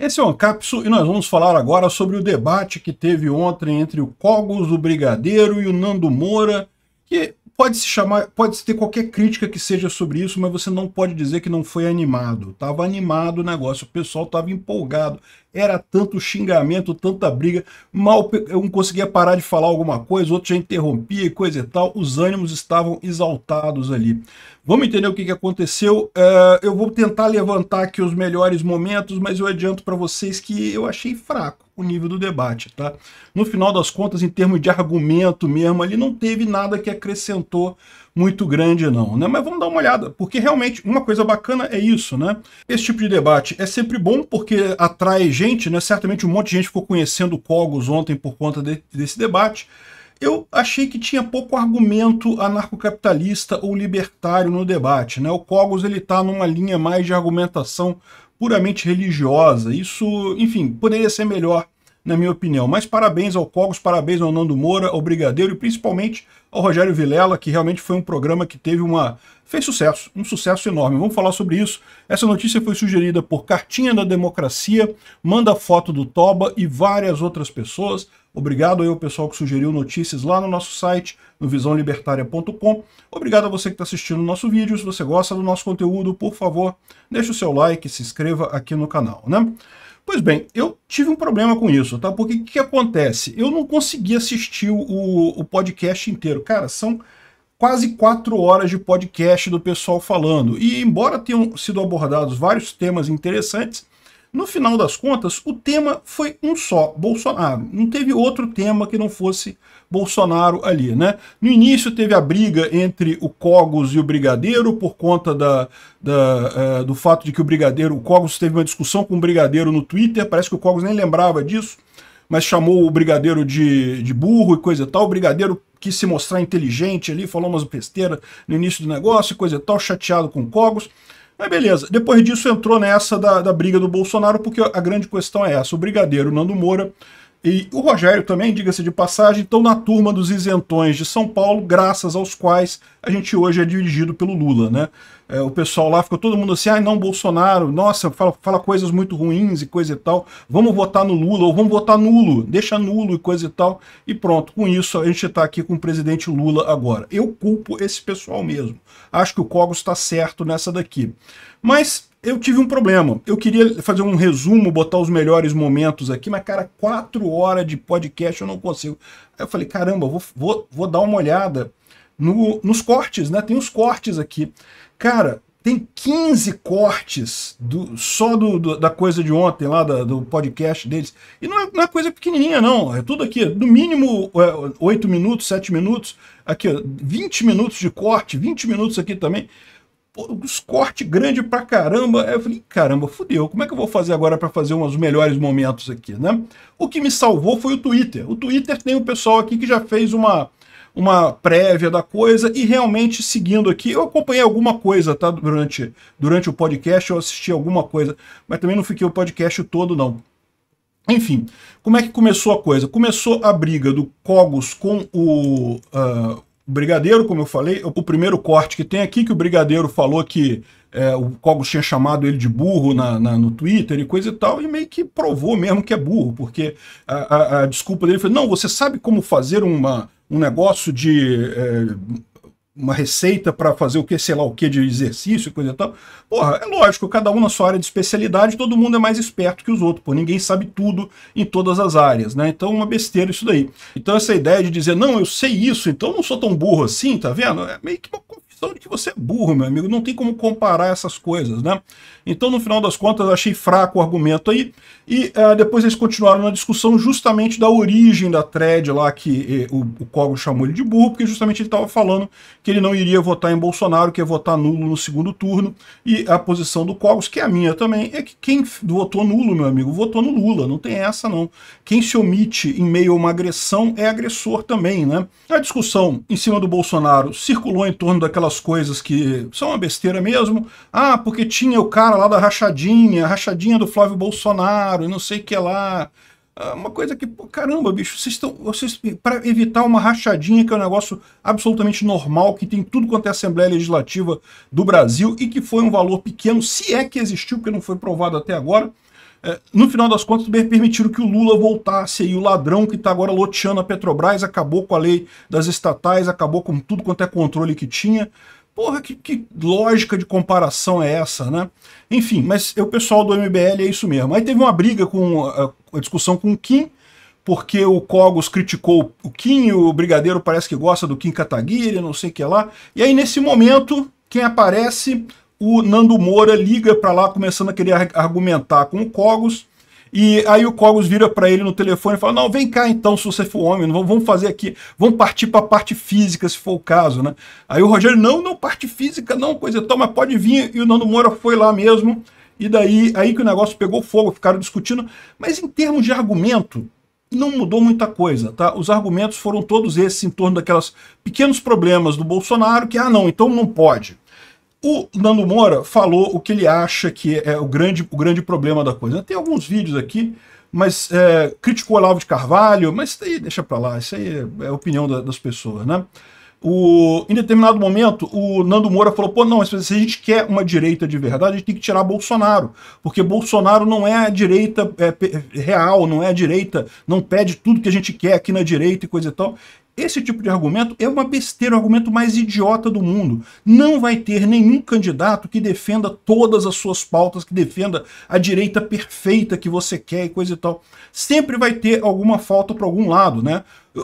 Esse é o Ancapsu e nós vamos falar agora sobre o debate que teve ontem entre o Kogos, o Brigadeiro e o Nando Moura, que pode ter qualquer crítica que seja sobre isso, mas você não pode dizer que não foi animado. Tava animado o negócio, o pessoal tava empolgado, era tanto xingamento, tanta briga, mal eu não conseguia parar de falar alguma coisa, outro já interrompia e coisa e tal, os ânimos estavam exaltados ali. Vamos entender o que que aconteceu. Eu vou tentar levantar aqui os melhores momentos, mas eu adianto para vocês que eu achei fraco o nível do debate, tá? No final das contas, em termos de argumento mesmo, ali não teve nada que acrescentou muito grande não, né? Mas vamos dar uma olhada, porque realmente uma coisa bacana é isso, né? Esse tipo de debate é sempre bom porque atrai gente, né? Certamente um monte de gente ficou conhecendo o Kogos ontem por conta desse debate. Eu achei que tinha pouco argumento anarcocapitalista ou libertário no debate, né? O Kogos, ele tá numa linha mais de argumentação puramente religiosa. Isso, enfim, poderia ser melhor, na minha opinião. Mas parabéns ao Kogos, parabéns ao Nando Moura, ao Brigadeiro e principalmente ao Rogério Vilela, que realmente foi um programa que teve fez sucesso, um sucesso enorme. Vamos falar sobre isso. Essa notícia foi sugerida por Cartinha da Democracia, Manda Foto do Toba e várias outras pessoas. Obrigado aí ao pessoal que sugeriu notícias lá no nosso site, no visãolibertária.com. Obrigado a você que está assistindo o nosso vídeo. Se você gosta do nosso conteúdo, por favor, deixa o seu like e se inscreva aqui no canal, né? Pois bem, eu tive um problema com isso, tá? Porque o que acontece? Eu não consegui assistir o podcast inteiro. Cara, são quase 4 horas de podcast do pessoal falando. E embora tenham sido abordados vários temas interessantes, no final das contas, o tema foi um só, Bolsonaro. Não teve outro tema que não fosse Bolsonaro ali, né? No início teve a briga entre o Kogos e o Brigadeiro por conta do fato de que o Kogos teve uma discussão com o Brigadeiro no Twitter, parece que o Kogos nem lembrava disso, mas chamou o Brigadeiro de burro e coisa e tal. O Brigadeiro quis se mostrar inteligente ali, falou umas besteiras no início do negócio e coisa e tal, chateado com o Kogos. Mas beleza, depois disso entrou nessa da briga do Bolsonaro, porque a grande questão é essa, o Brigadeiro, o Nando Moura e o Rogério também, diga-se de passagem, estão na turma dos isentões de São Paulo, graças aos quais a gente hoje é dirigido pelo Lula, né? O pessoal lá ficou todo mundo assim, ai não, Bolsonaro, nossa, fala coisas muito ruins e coisa e tal, vamos votar no Lula, ou vamos votar nulo, deixa nulo e coisa e tal, e pronto, com isso a gente está aqui com o presidente Lula agora. Eu culpo esse pessoal mesmo, acho que o Kogos está certo nessa daqui. Mas eu tive um problema, eu queria fazer um resumo, botar os melhores momentos aqui, mas cara, 4 horas de podcast eu não consigo. Aí eu falei, caramba, vou dar uma olhada nos cortes, né? Tem os cortes aqui. Cara, tem 15 cortes da coisa de ontem lá, do podcast deles. E não é coisa pequenininha, não. É tudo aqui, no mínimo 8 minutos, 7 minutos. Aqui, ó, 20 minutos de corte, 20 minutos aqui também. Os cortes grandes pra caramba. Aí eu falei, caramba, fudeu, como é que eu vou fazer agora pra fazer uns melhores momentos aqui, né? O que me salvou foi o Twitter. O Twitter tem o pessoal aqui que já fez uma prévia da coisa e realmente seguindo aqui. Eu acompanhei alguma coisa, tá? Durante o podcast eu assisti alguma coisa, mas também não fiquei o podcast todo, não. Enfim, como é que começou a coisa? Começou a briga do Kogos com o Brigadeiro, como eu falei, o primeiro corte que tem aqui, que o Brigadeiro falou que o Kogos tinha chamado ele de burro no Twitter e coisa e tal, e meio que provou mesmo que é burro, porque a desculpa dele foi, não, você sabe como fazer um negócio de uma receita para fazer o que, sei lá o que, de exercício e coisa e tal. Porra, é lógico, cada um na sua área de especialidade, todo mundo é mais esperto que os outros, pô, ninguém sabe tudo em todas as áreas, né? Então, uma besteira isso daí. Então, essa ideia de dizer, não, eu sei isso, então não sou tão burro assim, tá vendo? É meio que uma confissão de que você é burro, meu amigo, não tem como comparar essas coisas, né? Então, no final das contas, eu achei fraco o argumento aí, e depois eles continuaram na discussão justamente da origem da thread lá, que o Kogos chamou ele de burro, porque justamente ele estava falando que ele não iria votar em Bolsonaro, que ia votar nulo no segundo turno, e a posição do Kogos, que é a minha também, é que quem votou nulo, meu amigo, votou no Lula, não tem essa não. Quem se omite em meio a uma agressão é agressor também, né? A discussão em cima do Bolsonaro circulou em torno daquelas coisas que são uma besteira mesmo, ah, porque tinha o cara lá da rachadinha, a rachadinha do Flávio Bolsonaro, e não sei o que lá. Uma coisa que, pô, caramba, bicho, vocês para evitar uma rachadinha, que é um negócio absolutamente normal, que tem tudo quanto é Assembleia Legislativa do Brasil, e que foi um valor pequeno, se é que existiu, porque não foi provado até agora, No final das contas, também permitiram que o Lula voltasse, e o ladrão que está agora loteando a Petrobras acabou com a lei das estatais, acabou com tudo quanto é controle que tinha. Porra, que lógica de comparação é essa, né? Enfim, mas o pessoal do MBL é isso mesmo. Aí teve uma briga, uma discussão com o Kim, porque o Kogos criticou o Kim, o Brigadeiro parece que gosta do Kim Kataguiri, não sei o que lá. E aí, nesse momento, quem aparece, o Nando Moura liga para lá, começando a querer argumentar com o Kogos. E aí o Kogos vira para ele no telefone e fala, não, vem cá então, se você for homem, vamos fazer aqui, vamos partir para a parte física, se for o caso, né? Aí o Rogério, não, parte física não, coisa tal, mas pode vir. E o Nando Moura foi lá mesmo. E daí, aí que o negócio pegou fogo, ficaram discutindo. Mas em termos de argumento, não mudou muita coisa, tá? Os argumentos foram todos esses em torno daquelas pequenos problemas do Bolsonaro, que, ah, não, então não pode. O Nando Moura falou o que ele acha que é o grande problema da coisa. Tem alguns vídeos aqui, mas criticou Olavo de Carvalho, mas isso aí deixa pra lá, isso aí é a opinião das pessoas, né? Em determinado momento, o Nando Moura falou, pô, não, se a gente quer uma direita de verdade, a gente tem que tirar Bolsonaro, porque Bolsonaro não é a direita real, não é a direita, não pede tudo que a gente quer aqui na direita e coisa e tal. Esse tipo de argumento é uma besteira, o argumento mais idiota do mundo. Não vai ter nenhum candidato que defenda todas as suas pautas, que defenda a direita perfeita que você quer e coisa e tal. Sempre vai ter alguma falta para algum lado, né?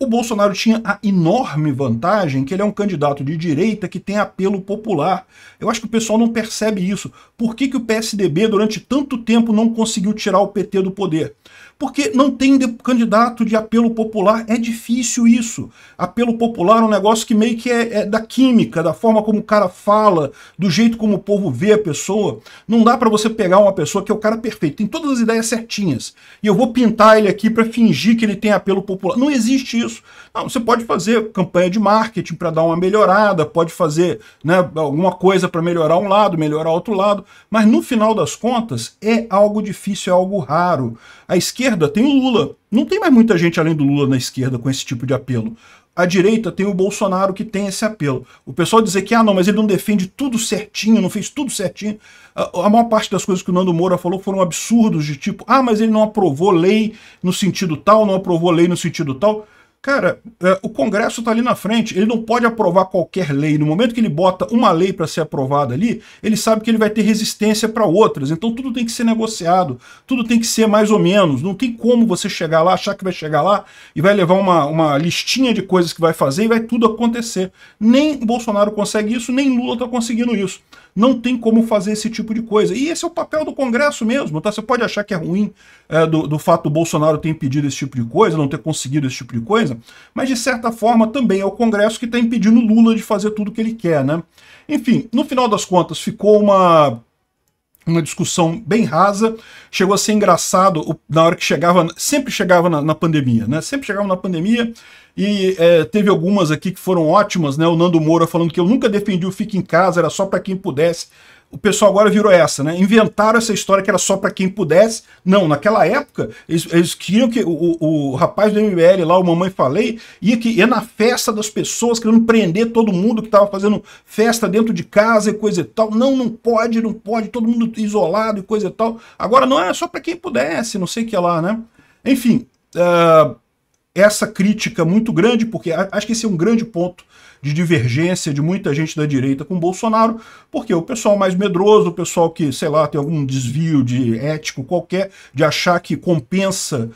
O Bolsonaro tinha a enorme vantagem que ele é um candidato de direita que tem apelo popular. Eu acho que o pessoal não percebe isso. Por que o PSDB durante tanto tempo não conseguiu tirar o PT do poder? Porque não tem candidato de apelo popular, é difícil isso. Apelo popular é um negócio que meio que é da química, da forma como o cara fala, do jeito como o povo vê a pessoa. Não dá pra você pegar uma pessoa que é o cara perfeito, tem todas as ideias certinhas, e eu vou pintar ele aqui pra fingir que ele tem apelo popular. Não existe isso. Não, você pode fazer campanha de marketing para dar uma melhorada, pode fazer, né, alguma coisa para melhorar um lado, melhorar outro lado, mas no final das contas é algo difícil, é algo raro. A esquerda tem o Lula, não tem mais muita gente além do Lula na esquerda com esse tipo de apelo. A direita tem o Bolsonaro que tem esse apelo. O pessoal dizer que, ah, não, mas ele não defende tudo certinho, não fez tudo certinho. A maior parte das coisas que o Nando Moura falou foram absurdos, de tipo, ah, mas ele não aprovou lei no sentido tal, não aprovou lei no sentido tal. Cara, o Congresso está ali na frente, ele não pode aprovar qualquer lei. No momento que ele bota uma lei para ser aprovada ali, ele sabe que ele vai ter resistência para outras. Então tudo tem que ser negociado, tudo tem que ser mais ou menos. Não tem como você chegar lá, achar que vai chegar lá e vai levar uma listinha de coisas que vai fazer e vai tudo acontecer. Nem Bolsonaro consegue isso, nem Lula está conseguindo isso. Não tem como fazer esse tipo de coisa. E esse é o papel do Congresso mesmo, tá? Você pode achar que é ruim do fato do Bolsonaro ter impedido esse tipo de coisa, não ter conseguido esse tipo de coisa, mas de certa forma também é o Congresso que está impedindo o Lula de fazer tudo que ele quer, né? Enfim, no final das contas ficou uma discussão bem rasa, chegou a ser engraçado na hora que chegava, sempre chegava na pandemia, né? Sempre chegava na pandemia e teve algumas aqui que foram ótimas, né? O Nando Moura falando que eu nunca defendi o fique em casa, era só para quem pudesse. O pessoal agora virou essa, né? Inventaram essa história que era só para quem pudesse. Não, naquela época, eles queriam que o rapaz do MBL lá, o Mamãe Falei, ia na festa das pessoas, querendo prender todo mundo que estava fazendo festa dentro de casa e coisa e tal. Não, não pode, todo mundo isolado e coisa e tal. Agora não, era só para quem pudesse, não sei o que lá, né? Enfim, essa crítica muito grande, porque acho que esse é um grande ponto de divergência de muita gente da direita com Bolsonaro, porque o pessoal mais medroso, o pessoal que, sei lá, tem algum desvio de ético qualquer, de achar que compensa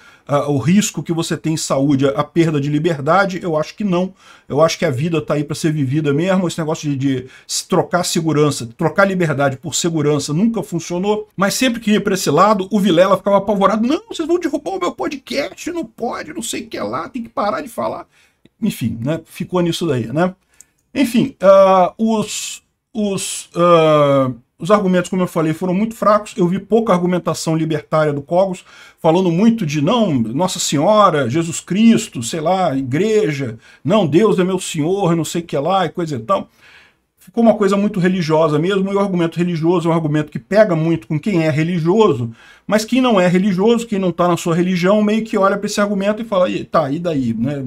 o risco que você tem em saúde, a perda de liberdade, eu acho que não. Eu acho que a vida está aí para ser vivida mesmo, esse negócio de trocar segurança, trocar liberdade por segurança nunca funcionou, mas sempre que ia para esse lado, o Vilela ficava apavorado, não, vocês vão derrubar o meu podcast, não pode, não sei o que é lá, tem que parar de falar. Enfim, né? Ficou nisso daí, né? Enfim, os argumentos, como eu falei, foram muito fracos. Eu vi pouca argumentação libertária do Kogos, falando muito de, não, Nossa Senhora, Jesus Cristo, sei lá, igreja, não, Deus é meu Senhor, não sei o que lá, e coisa e tal. ficou uma coisa muito religiosa mesmo, e o argumento religioso é um argumento que pega muito com quem é religioso, mas quem não é religioso, quem não está na sua religião, meio que olha para esse argumento e fala, tá, e daí? Né?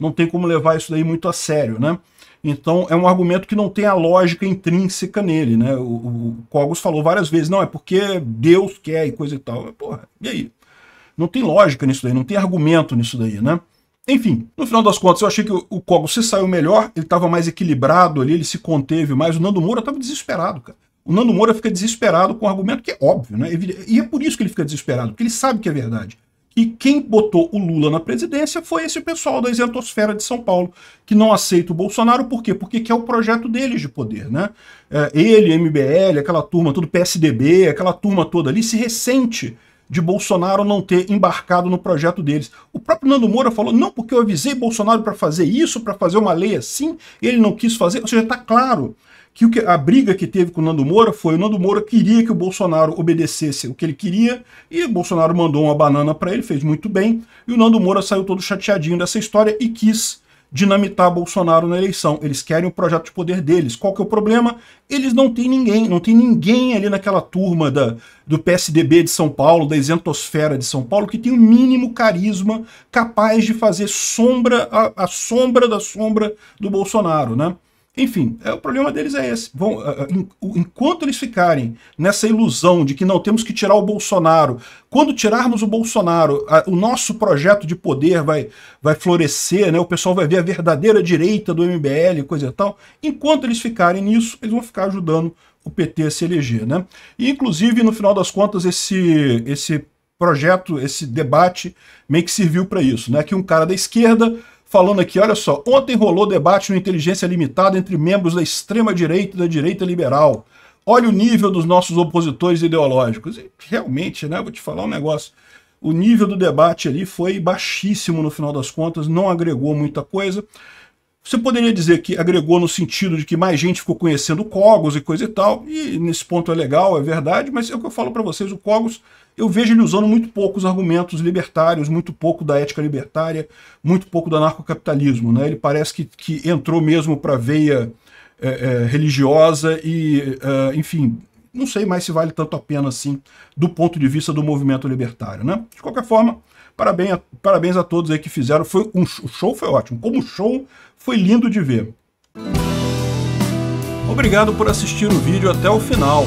Não tem como levar isso daí muito a sério, né? Então, é um argumento que não tem a lógica intrínseca nele, né? O Kogos falou várias vezes, não, é porque Deus quer e coisa e tal. Porra, e aí? Não tem lógica nisso daí, não tem argumento nisso daí, né? Enfim, no final das contas, eu achei que o Kogos se saiu melhor, ele estava mais equilibrado ali, ele se conteve mais. O Nando Moura estava desesperado, cara. O Nando Moura fica desesperado com um argumento que é óbvio, né? E é por isso que ele fica desesperado, porque ele sabe que é verdade. E quem botou o Lula na presidência foi esse pessoal da isentosfera de São Paulo, que não aceita o Bolsonaro, por quê? Porque quer o projeto deles de poder, né? Ele, MBL, aquela turma, todo PSDB, aquela turma toda ali, se ressente de Bolsonaro não ter embarcado no projeto deles. O próprio Nando Moura falou, não, porque eu avisei Bolsonaro para fazer isso, para fazer uma lei assim, ele não quis fazer, ou seja, está claro que a briga que teve com o Nando Moura foi o Nando Moura queria que o Bolsonaro obedecesse o que ele queria, e o Bolsonaro mandou uma banana para ele, fez muito bem, e o Nando Moura saiu todo chateadinho dessa história e quis dinamitar Bolsonaro na eleição. Eles querem o projeto de poder deles. Qual que é o problema? Eles não têm ninguém, ali naquela turma do PSDB de São Paulo, da isentosfera de São Paulo, que tem o mínimo carisma capaz de fazer sombra, a sombra da sombra do Bolsonaro, né? Enfim, o problema deles é esse. Enquanto eles ficarem nessa ilusão de que não temos que tirar o Bolsonaro, quando tirarmos o Bolsonaro, o nosso projeto de poder vai florescer, né? O pessoal vai ver a verdadeira direita do MBL, coisa e tal. Enquanto eles ficarem nisso, eles vão ficar ajudando o PT a se eleger, né? E, inclusive, no final das contas, esse projeto, esse debate meio que serviu para isso, né? Que um cara da esquerda falando aqui, olha só, ontem rolou debate no Inteligência Limitada entre membros da extrema-direita e da direita liberal. Olha o nível dos nossos opositores ideológicos. E realmente, né, vou te falar um negócio. O nível do debate ali foi baixíssimo no final das contas, não agregou muita coisa. Você poderia dizer que agregou no sentido de que mais gente ficou conhecendo o Kogos e coisa e tal, e nesse ponto é legal, é verdade, mas é o que eu falo para vocês, o Kogos, eu vejo ele usando muito poucos argumentos libertários, muito pouco da ética libertária, muito pouco do anarcocapitalismo, né? Ele parece que entrou mesmo para a veia religiosa e, enfim, não sei mais se vale tanto a pena assim do ponto de vista do movimento libertário, né? De qualquer forma, parabéns a todos aí que fizeram. Foi um show, o show foi ótimo, como show foi lindo de ver. Obrigado por assistir o vídeo até o final.